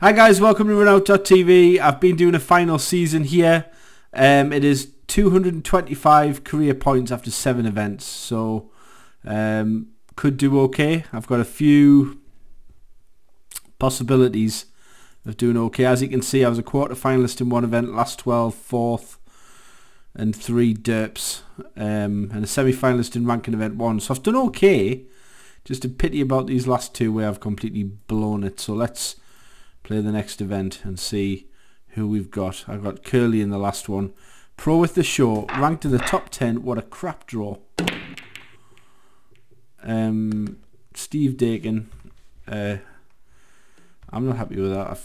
Hi guys, welcome to runout.tv. I've been doing a final season here. It is 225 career points after 7 events, so could do okay. I've got a few possibilities of doing okay. As you can see, I was a quarter finalist in one event, last 12, 4th and 3 derps, and a semi-finalist in ranking event 1, so I've done okay. Just a pity about these last two where I've completely blown it. So let's play the next event and see who we've got. I've got Curly in the last one. Pro with the Show, ranked in the top 10. What a crap draw. Steve Dagan. I'm not happy with that. I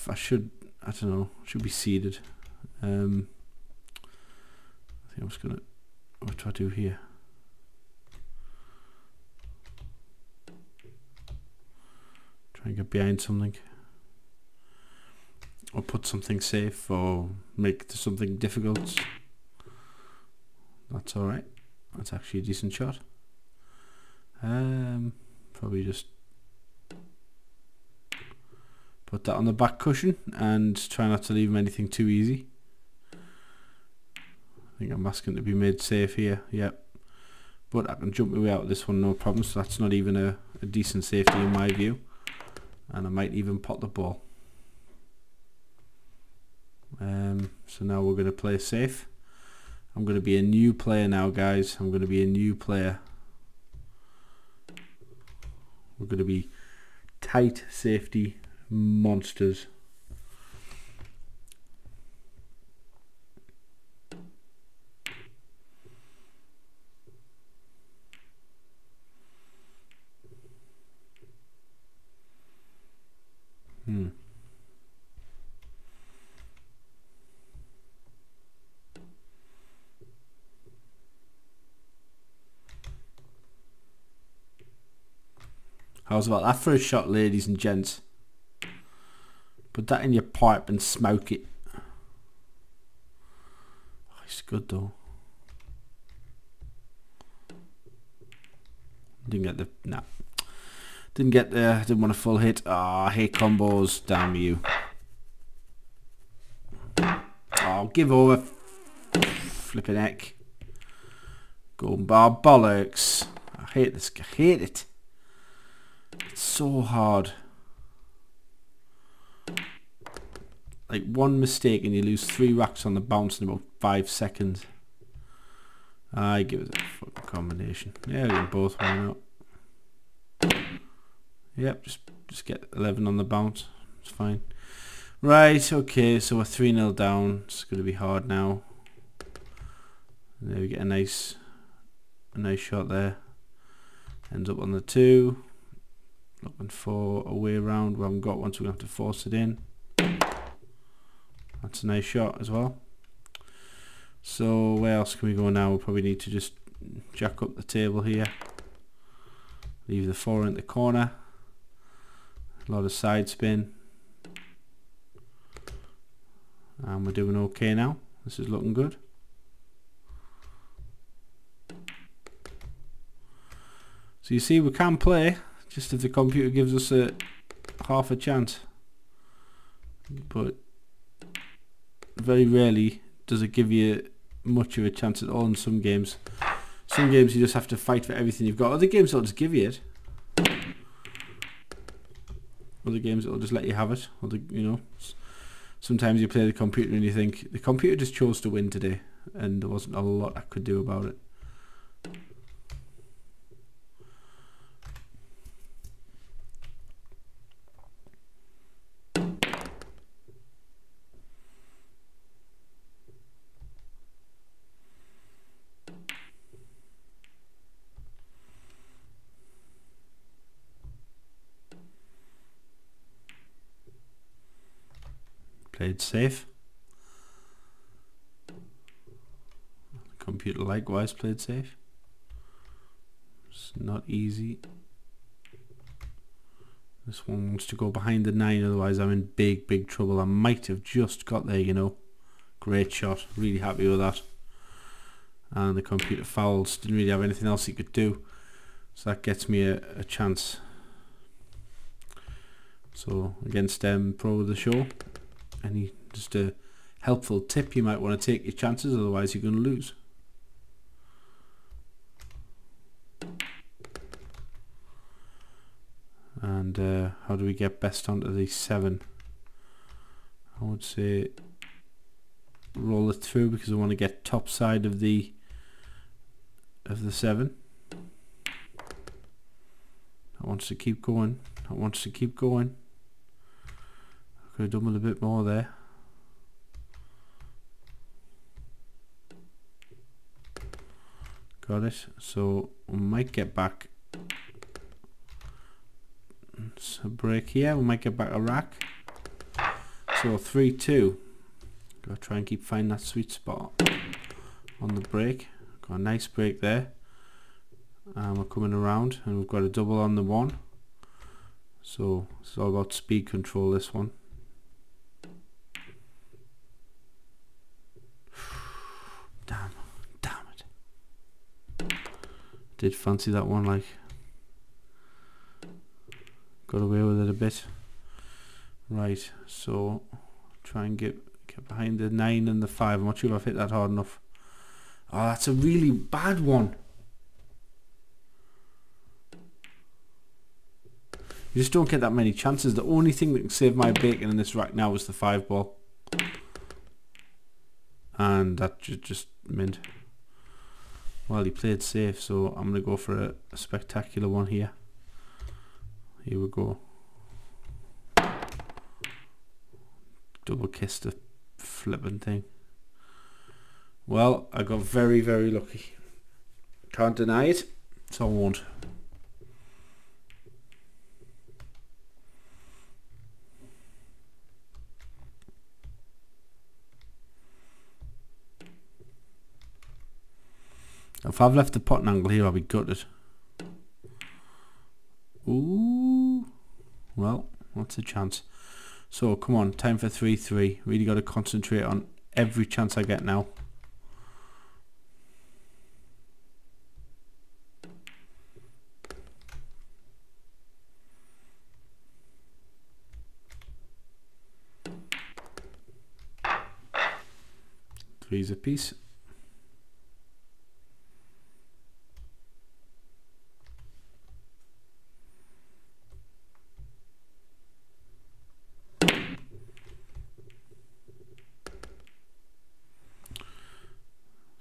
don't know, I should be seeded. I think I'm just gonna, what do I do here? And get behind something or put something safe or make something difficult. That's alright, that's actually a decent shot. Probably just put that on the back cushion and try not to leave him anything too easy. I think I'm asking to be made safe here, yep, but I can jump my way out of this one no problem, so that's not even a decent safety in my view. And I might even pot the ball. So now we're going to play safe. I'm going to be a new player now, guys. I'm going to be a new player. We're going to be tight safety monsters. How's about that for a shot, ladies and gents? Put that in your pipe and smoke it. Oh, it's good though. Didn't get the, nah. Didn't get there, didn't want a full hit. Ah, I hate combos, damn you. Oh, give over. Flipping heck. Golden bar bollocks. I hate this, I hate it. It's so hard. Like one mistake and you lose 3 racks on the bounce in about 5 seconds. I give it a fucking combination. Yeah, we can both, why not? Yep, just get 11 on the bounce. It's fine. Right, okay, so we're 3-0 down. It's going to be hard now. And there we get a nice shot there. Ends up on the 2. Looking for a way around. We haven't got one, so we're going to have to force it in. That's a nice shot as well. So where else can we go now? We'll probably need to just jack up the table here. Leave the 4 in the corner. A lot of side spin. And we're doing okay now. This is looking good. So you see we can play. Just if the computer gives us a half a chance, but very rarely does it give you much of a chance at all in some games. Some games you just have to fight for everything you've got. Other games it'll just give you it. Other games it'll just let you have it. Other, you know, sometimes you play the computer and you think the computer just chose to win today, and there wasn't a lot I could do about it. Played safe. The computer likewise played safe. It's not easy. This one wants to go behind the 9, otherwise I'm in big trouble. I might have just got there, you know. Great shot, really happy with that. And the computer fouls, didn't really have anything else he could do. So that gets me a chance. So against Pro with the Show, any just a helpful tip, you might want to take your chances, otherwise you're going to lose. And how do we get best onto the 7? I would say roll it through, because I want to get top side of the 7. That wants to keep going. That wants to keep going. I could have done with a bit more there. Got it. So we might get back. It's a break here. We might get back a rack. So 3-2. Gotta try and keep finding that sweet spot on the break. Got a nice break there. We're coming around and we've got a double on the 1. So it's all about speed control, this one. Damn it. Did fancy that one, like, got away with it a bit. Right, so try and get behind the 9 and the 5. I'm not sure if I've hit that hard enough. Oh, that's a really bad one. You just don't get that many chances. The only thing that can save my bacon in this rack now is the 5 ball. And that just mint. Well, he played safe, so I'm going to go for a spectacular one here. Here we go. Double kiss the flipping thing. Well, I got very, very lucky. Can't deny it, so I won't. If I've left the potting angle here, I'll be gutted. Ooh, well, what's a chance? So come on, time for 3-3. Really got to concentrate on every chance I get now. Threes apiece.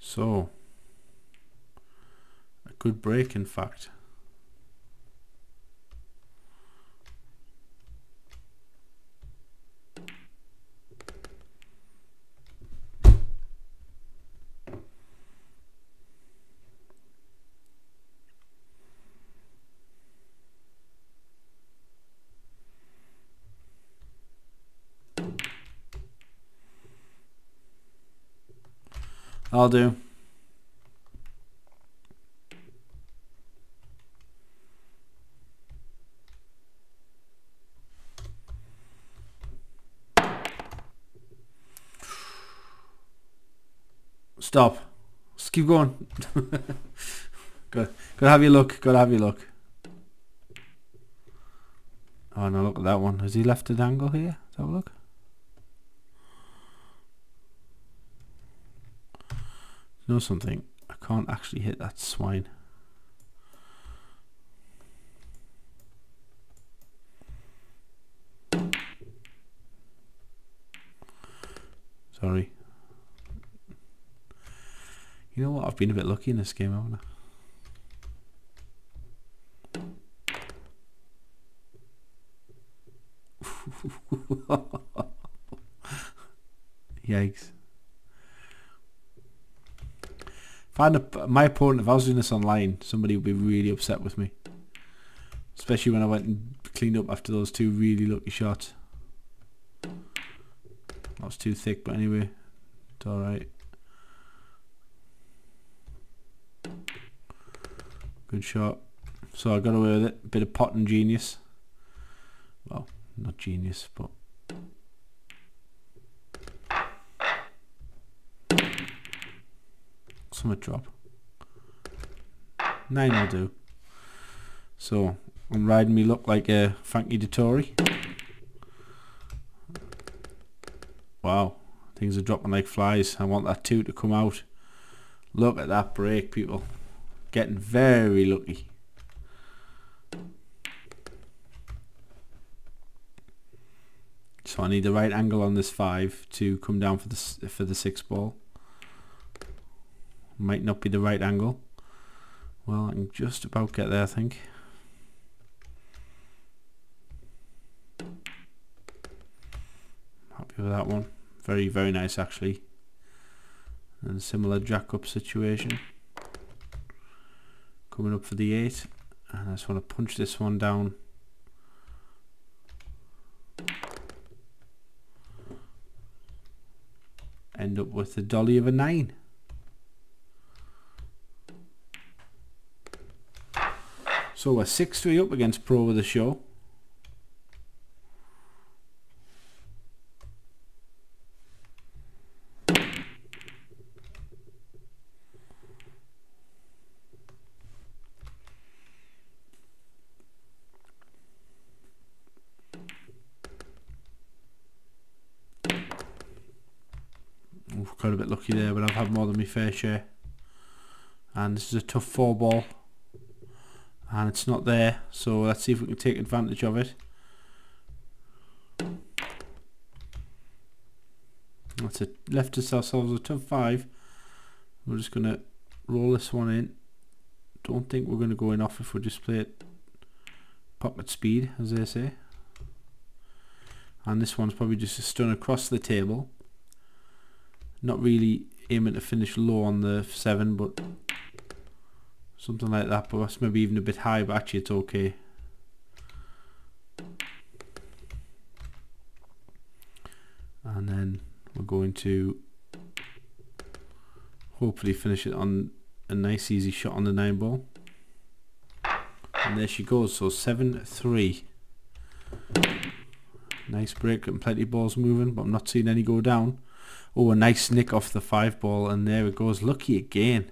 So, a good break, in fact. I'll do. Stop. Just keep going. Gotta have your look. Gotta have your look. Oh no, look at that one. Has he left an angle here? Let's have a look. Know something, I can't actually hit that swine. Sorry. You know what, I've been a bit lucky in this game, haven't I? Yikes. My opponent, if I was doing this online, somebody would be really upset with me. Especially when I went and cleaned up after those two really lucky shots. That was too thick, but anyway, it's alright. Good shot. So I got away with it. Bit of potting genius. Well, not genius, but... summit drop. 9 will do. So I'm riding me luck like Frankie de Torre. Things are dropping like flies. I want that 2 to come out. Look at that break, people. Getting very lucky. So I need the right angle on this 5 to come down for the 6 ball. Might not be the right angle. Well, I can just about get there, I think. Happy with that one. Very, very nice, actually. And a similar jack-up situation. Coming up for the 8. And I just want to punch this one down. End up with the dolly of a 9. So we're 6-3 up against Pro with the Show. We've got a bit lucky there, but I've had more than my fair share. And this is a tough 4 ball. And it's not there, so let's see if we can take advantage of it. That's it, left us ourselves a tough 5. We're just going to roll this one in. Don't think we're going to go in off if we just play it pocket speed, as they say. And this one's probably just a stun across the table. Not really aiming to finish low on the 7, but something like that, but that's maybe even a bit high, but actually it's okay. And then we're going to hopefully finish it on a nice easy shot on the 9 ball. And there she goes, so 7-3. Nice break and plenty of balls moving, but I'm not seeing any go down. Oh, a nice nick off the 5 ball, and there it goes, lucky again.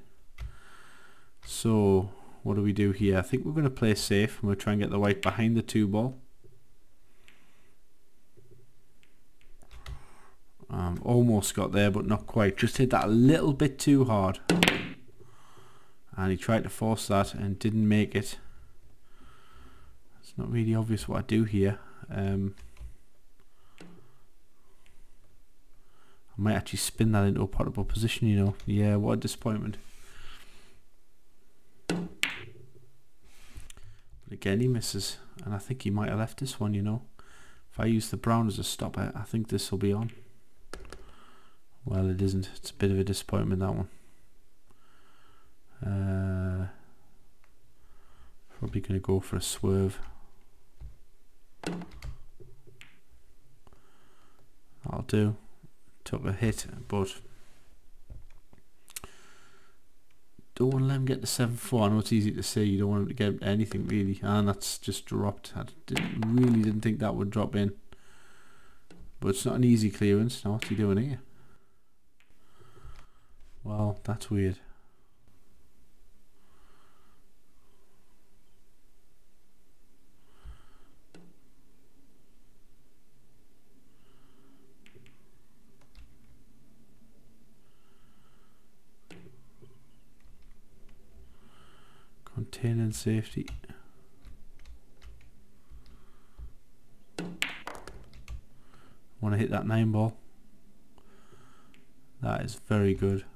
So what do we do here? I think we're going to play safe and we'll try and get the white behind the 2 ball. Almost got there but not quite. Just hit that a little bit too hard. And he tried to force that and didn't make it. It's not really obvious what I do here. I might actually spin that into a potable position, you know. Yeah, what a disappointment. Again, he misses, and I think he might have left this one, you know. If I use the brown as a stopper, I think this will be on. Well, it isn't. It's a bit of a disappointment, that one. Probably going to go for a swerve. That'll do. Took a hit, but don't want to let him get to 7-4. I know it's easy to say, you don't want him to get anything really, and that's just dropped. I really didn't think that would drop in, but it's not an easy clearance. Now what's he doing here? Well, that's weird. Contain and safety. Want to hit that 9 ball. That is very good.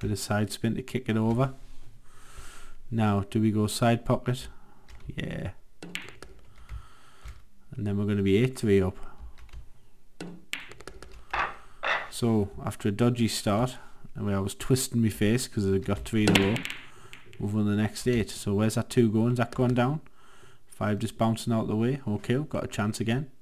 Bit of side spin to kick it over. Now, do we go side pocket? Yeah. And then we're going to be 8-3 up. So after a dodgy start, where I was twisting my face because I got 3 in a row, we've won the next 8. So where's that 2 going? Is that gone down? 5 just bouncing out the way. Okay, we've got a chance again.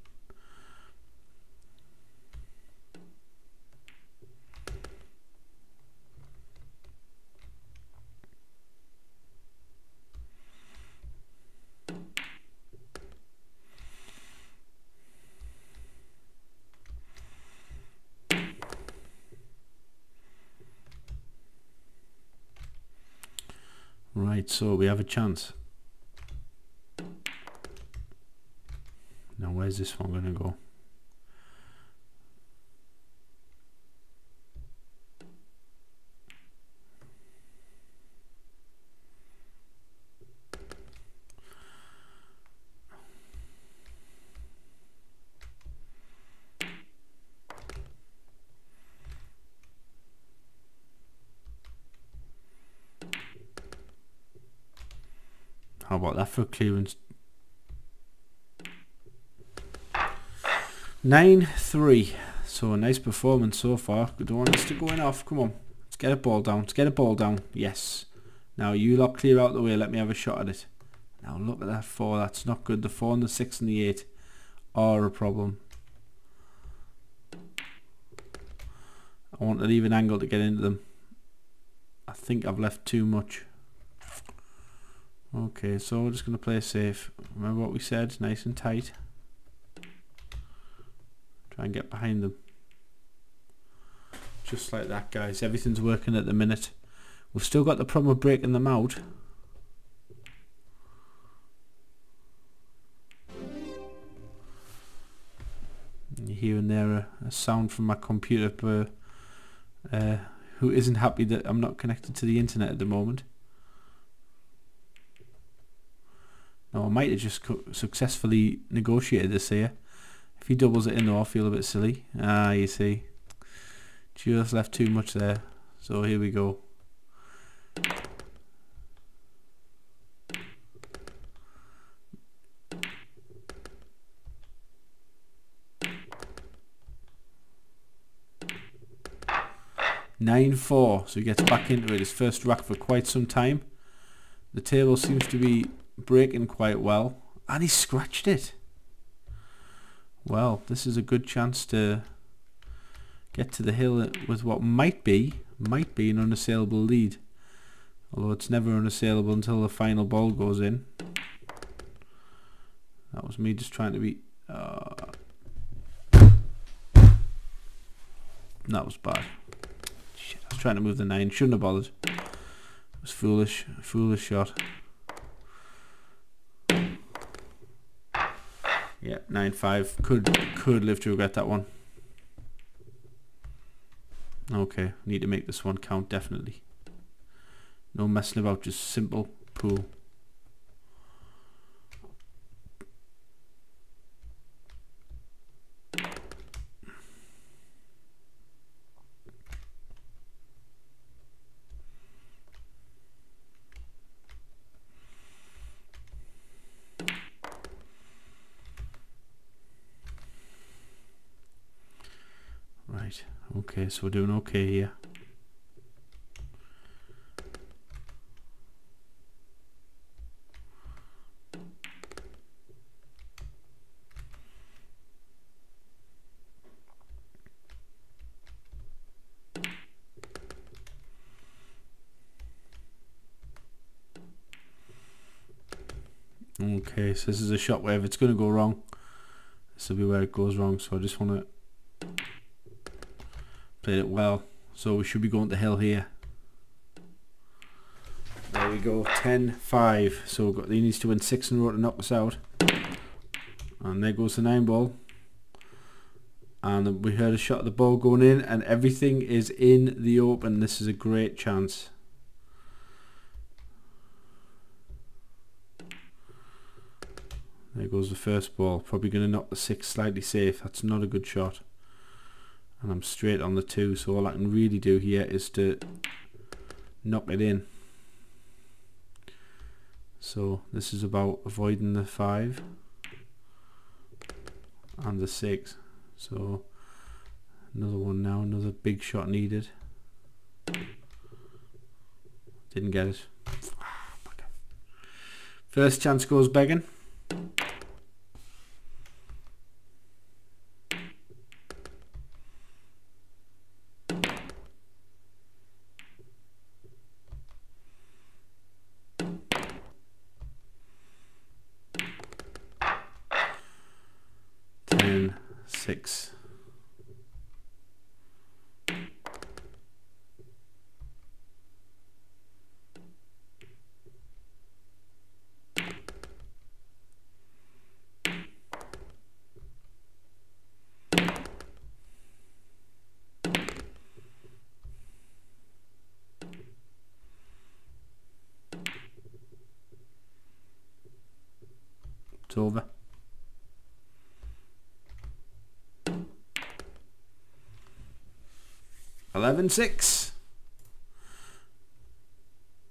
Right, so we have a chance. where's this one gonna go? How about that for clearance? 9-3. So a nice performance so far. We don't want this to go in off. Come on. Let's get a ball down. Let's get a ball down. Yes. Now you lot clear out the way. Let me have a shot at it. Now look at that 4. That's not good. The 4 and the 6 and the 8 are a problem. I want to leave an angle to get into them. I think I've left too much. Okay, so we're just going to play safe. Remember what we said, nice and tight. Try and get behind them. Just like that, guys. Everything's working at the minute. We've still got the problem of breaking them out. Here and there, a sound from my computer who isn't happy that I'm not connected to the internet at the moment. Now I might have just successfully negotiated this here. If he doubles it in though, I feel a bit silly. Ah, you see. Just left too much there. So here we go. Nine-4. So he gets back into it. His first rack for quite some time. The table seems to be breaking quite well, and he scratched it. Well, this is a good chance to get to the hill with what might be an unassailable lead, although it's never unassailable until the final ball goes in. That was me just trying to be that was bad. Shit, I was trying to move the 9, shouldn't have bothered. It was foolish shot. Yeah, 9-5. Could live to regret that one. Okay, need to make this one count, definitely. No messing about, just simple pool. Okay, so we're doing okay here. Okay, so this is a shot where if it's going to go wrong, this will be where it goes wrong. So I just want to played it well, so we should be going to hill here. There we go, 10-5. So we've got, he needs to win 6 in a row to knock us out. And there goes the 9 ball. And we heard a shot of the ball going in, and everything is in the open. This is a great chance. There goes the first ball. Probably going to knock the 6 slightly safe. That's not a good shot. And I'm straight on the 2, so all I can really do here is to knock it in. So this is about avoiding the 5 and the 6. So another one now, another big shot needed. Didn't get it. First chance goes begging. It's over. $11.6.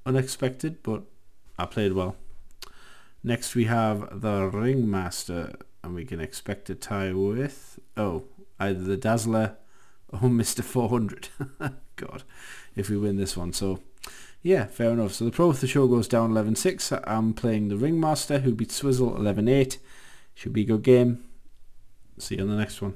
Unexpected, but I played well. Next we have the Ringmaster, and we can expect a tie with, oh, either the Dazzler or Mr. 400. God, if we win this one. So yeah, fair enough. So the Pro with the Show goes down 11.6. I'm playing the Ringmaster, who beat Swizzle 11.8. Should be a good game. See you on the next one.